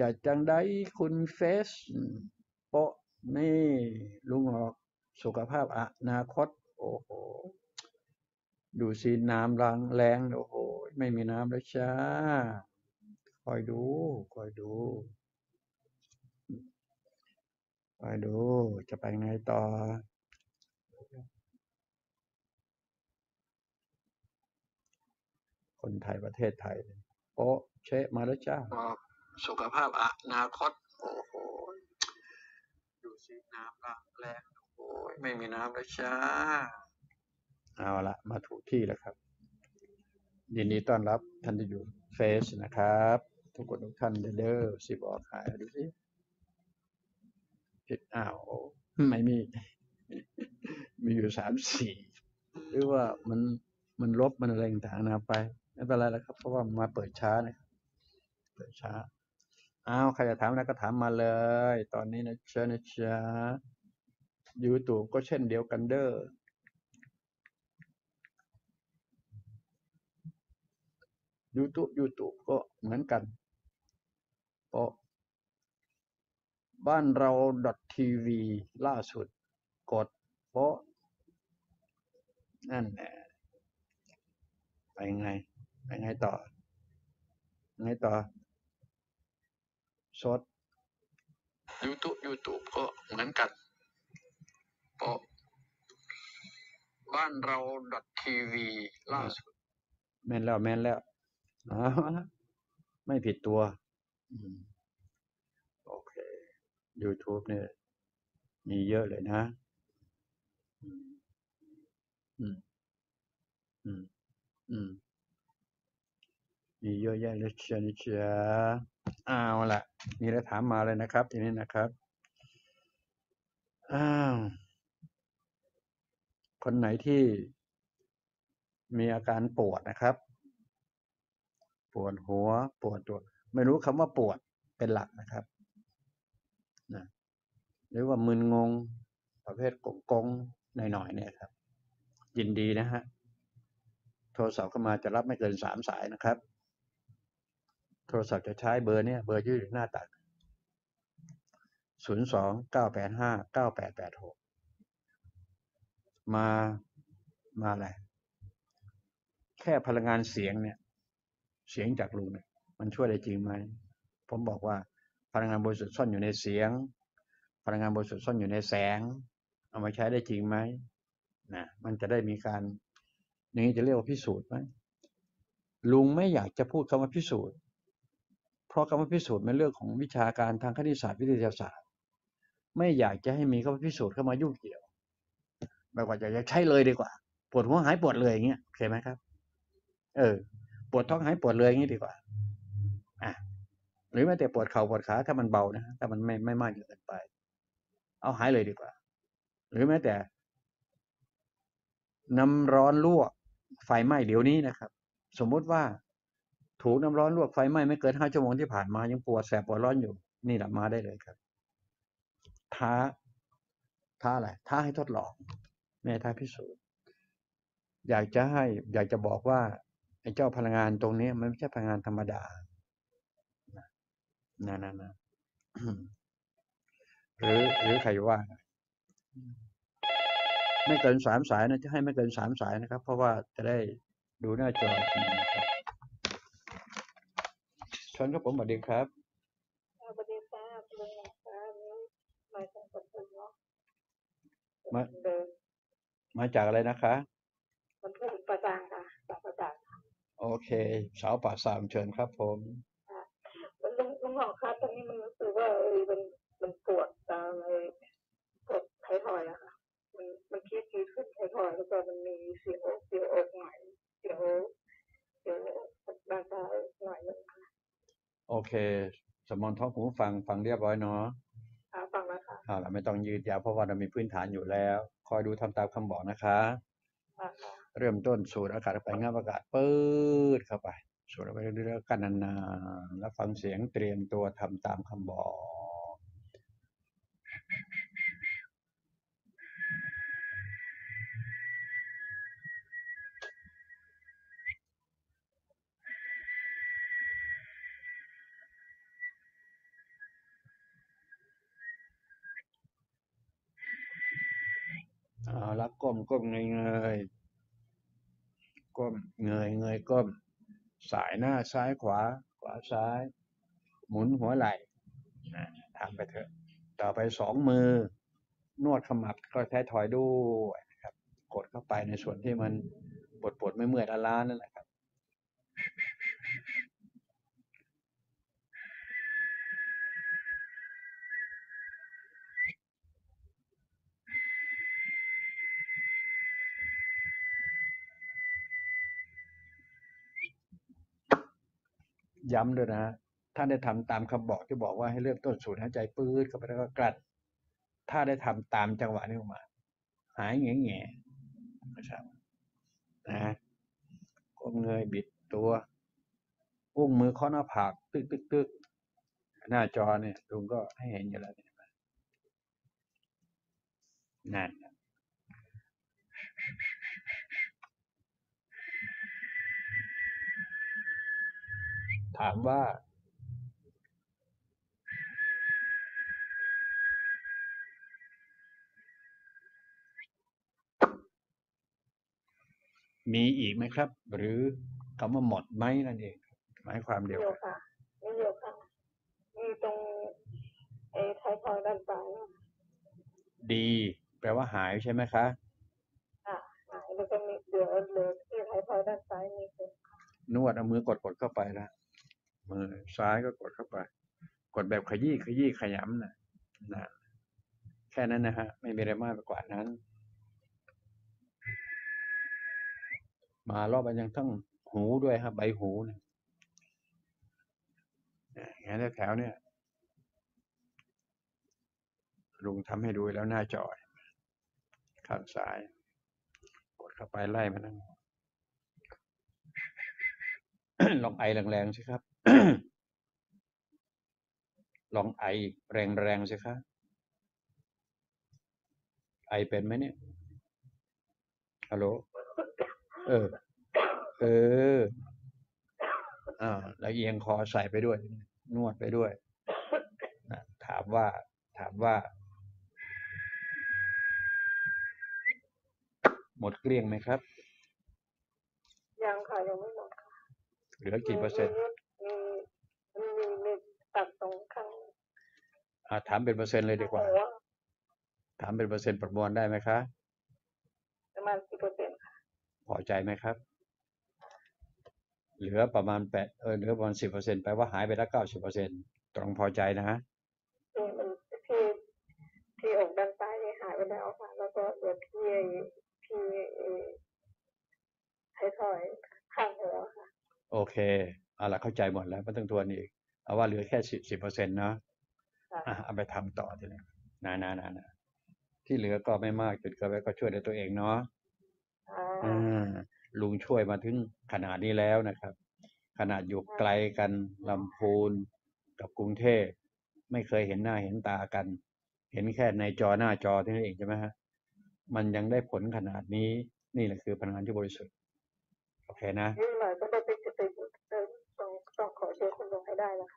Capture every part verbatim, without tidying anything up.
จะจังได้คุณเฟสโปะนี่ลุงหอกสุขภาพอนาคตโอ้โหดูสิน้ำรังแรงโอ้โหไม่มีน้ำแล้วจ้าคอยดูคอยดูคอยดูจะไปไงต่อคนไทยประเทศไทยโอ้เชะมาแล้วจ้าสุขภาพอนาคตโอ้โหดูสิน้ำรังแรงโอ้ยไม่มีน้ำแล้วจ้าเอาละมาถูกที่แล้วครับยินดีต้อนรับท่านที่อยู่เฟซนะครับทุกคนทุกท่านเด้อสิบออกหายดูสิผิดอ้าวไม่มีมีอยู่สามสี่หรือว่ามันมันลบมันอะไรต่างๆนะไปไม่เป็นไรแล้วครับเพราะว่ามาเปิดช้านะเปิดช้าอ้าวใครจะถามอะไรก็ถามมาเลยตอนนี้นะเชิญนะเชิญยูทูบก็เช่นเดียวกันเด้อยูทูบยูทูบก็เหมือนกันเพราะบ้านเราดอททีวีล่าสุดกดเพราะนั่นแหละไปไงไปไงต่อไงต่อสดยูทูบยูทูบก็เหมือนกันเพราะบ้านเราดอททีวีล่าสุดแม่นแล้วแม่นแล้วไม่ผิดตัวโอเค YouTube เนี่ยมีเยอะเลยนะอืมอืมอืมมีเยอะแยะเลยเชียร์นี่เชียร์เอาละมีอะไรถามมาเลยนะครับทีนี้นะครับอ้าวคนไหนที่มีอาการปวดนะครับปวดหัวปวดตัวไม่รู้คำว่าปวดเป็นหลักนะครับนะหรือว่ามึนงงประเภทกงกงหน่อยๆเนี่ยครับยินดีนะฮะโทรศัพท์เข้ามาจะรับไม่เกินสามสายนะครับโทรศัพท์จะใช้เบอร์เนี่ยเบอร์ยื่นหน้าตัดศูนย์ สอง เก้า แปด ห้า เก้า แปด แปด หกมามาอะไรแค่พลังงานเสียงเนี่ยเสียงจากลุงเนี่ยมันช่วยได้จริงไหมผมบอกว่าพลังงานบริสุทธิ์ซ่อนอยู่ในเสียงพลังงานบริสุทธิ์ซ่อนอยู่ในแสงเอามาใช้ได้จริงไหมนะมันจะได้มีการนี้จะเรียกว่าพิสูจน์ไหมลุงไม่อยากจะพูดคำว่าพิสูจน์เพราะคำว่าพิสูจน์เป็นเรื่องของวิชาการทางคณิตศาสตร์วิทยาศาสตร์ไม่อยากจะให้มีคำว่าพิสูจน์เข้ามายุ่งเกี่ยวมากกว่าอยากจะใช้เลยดีกว่าปวดหัวหายปวดเลยอย่างเงี้ยเข้าใจไหมครับเออปวดท้องหายปวดเลยอย่างนี้ดีกว่าอ่ะหรือแม้แต่ปวดเข่าปวดขาถ้ามันเบานะถ้ามันไม่ไม่มากเกินไปเอาหายเลยดีกว่าหรือแม้แต่น้ำร้อนลวกไฟไหม้เดี๋ยวนี้นะครับสมมติว่าถูกน้ำร้อนลวกไฟไหม้ไม่เกินห้าชั่วโมงที่ผ่านมายังปวดแสบปวดร้อนอยู่นี่แหละมาได้เลยครับท้าท้าอะไรท้าให้ทดลองไม่ท้าพิสูจน์อยากจะให้อยากจะบอกว่าไอ้เจ้าพลังงานตรงนี้มันไม่ใช่พลังงานธรรมดานะนะนะ หรือหรือใครว่าไม่เกินสามสายนะจะให้ไม่เกินสามสายนะครับเพราะว่าจะได้ดูหน้าจอชวนกับผมสวัสดีครับสวัสดีครับสวัสดีครับมาจากปทุมเนาะมามาจากอะไรนะคะปทุมประจางค่ะประจางโอเคสาวป่าสามเชิญครับผมมันลุงลุงหอกครับตอนนี้มันรู้สึกว่าเออมันมันปวดตามไอ้ปวดไทรอยอะค่ะมันมันคิดคิดขึ้นไทรอยแล้วก็มันมีเสียวเสียวอกหน่อยเสียวเสียวบางตาหน่อยนึงโอเคสมองท้องหูฟังฟังเรียบร้อยเนาะฟังแล้วค่ะอ่าเราไม่ต้องยืดยาวเพราะว่าเรามีพื้นฐานอยู่แล้วคอยดูทำตามคำบอกนะคะเริ่มต้นสูดอากาศไปงับอากาศปื๊ดเข้าไปสูดไปเรื่อยๆกันนานๆแล้วฟังเสียงเตรียมตัวทำตามคำบอก ละก้มก้มเงยเงยก้มเงยเงยก้มสายหน้าซ้ายขวาขวาซ้ายหมุนหัวไหล่ทำไปเถอะต่อไปสองมือนวดขมับก็ใช้ถอยด้วยนะครับกดเข้าไปในส่วนที่มันปวดปวดไม่เมื่อยล้านั่นแหละครับย้ำด้วยนะถ้าได้ทำตามคำบอกที่บอกว่าให้เริ่มต้นสูดหายใจปื๊ดเข้าไปแล้วก็กลัดถ้าได้ทำตามจังหวะนี้ออกมาหายแง่แง่นะครับนะก้มเงยบิดตัวอุ้งมือข้อหน้าผากตึกตึกตึกหน้าจอเนี่ยลุงก็ให้เห็นอยู่แล้วนั่นถามว่ามีอีกไหมครับหรือคำว่าหมดไหมนั่นเองหมายความเดียวค่ะไม่เดียวค่ะมีตรงไอ้ท้ายทอยด้านซ้ายดีแปลว่าหายใช่ไหมคะอ่ะหายแล้วก็มีเดือดเลยที่ท้ายทอยด้านซ้ายนี่คือนวดเอามือกดกดเข้าไปนะมือซ้ายก็กดเข้าไปกดแบบขยี้ขยี้ขยำนะนะแค่นั้นนะฮะไม่มีอะไรมากกว่านั้นมารอบมันยังต้องหูด้วยครับใบหูนะอย่างนี้แถวเนี่ยลุงทำให้ดูแล้วหน้าจอข้างซ้ายกดเข้าไปไล่มันนั่ง ลองไอแรงๆสิครับ ลองไอแรงๆสิครับไอเป็นไหมเนี่ยฮัลโหลเออเอออ่าแล้วเอียงคอใส่ไปด้วยนวดไปด้วยนะถามว่าถามว่าหมดเกลี้ยงไหมครับยังค่ะยังไม่หมดค่ะเหลือกี่เปอร์เซ็นต์มีมีมีตัดตรงข้างอ่าถามเป็นเปอร์เซ็นต์เลยดีกว่าถามเป็นเปอร์เซ็นต์ประมวลได้ไหมคะประมาณสิบเปอร์เซ็นต์พอใจไหมครับเหลือประมาณแปดเออเหลือประมาณสิบเปอร์เซ็นต์แปลว่าหายไปแล้วเก้าสิบเปอร์เซ็นต์ตรงพอใจนะฮะที่ที่อกด้านซ้ายหายไปแล้วค่ะแล้วก็เหลือที่ที่ไทยทอยข้างหัวค่ะโอเคเอาล่ะเข้าใจหมดแล้วไม่ต้องทวนอีกเอาว่าเหลือแค่สิบสิบเปอร์เซ็นต์เนาะอ่ะเอาไปทำต่อทีนี้นะนะนะนะที่เหลือก็ไม่มากจุดก็ไว้ก็ช่วยด้วยตัวเองเนาะลุงช่วยมาถึงขนาดนี้แล้วนะครับขนาดอยู่ไกลกันลำพูนกับกรุงเทพไม่เคยเห็นหน้าเห็นตากันเห็นแค่ในจอหน้าจอเท่านั้นเองใช่ไหมฮะมันยังได้ผลขนาดนี้นี่แหละคือพลังงานที่บริสุทธิ์โอเคนะต้องขอเชิญคุณลุงให้ได้แล้ว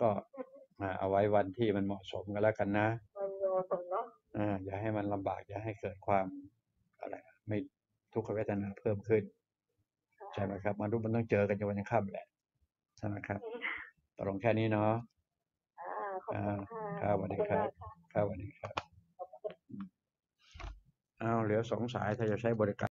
ก็มาเอาไว้วันที่มันเหมาะสมกันแล้วกันนะมันเหมาะสมเนาะอ่าอย่าให้มันลำบากอย่าให้เกิดความอะไรไม่ทุกขเวทนาเพิ่มขึ้นใช่ไหมครับมนุษย์มันต้องเจอกันจนวันยังค่ำแหละใช่ไหมครับตกลงแค่นี้เนาะครับสวัสดีครับครับสวัสดีครับเอาเหลือสองสายถ้าจะใช้บริการ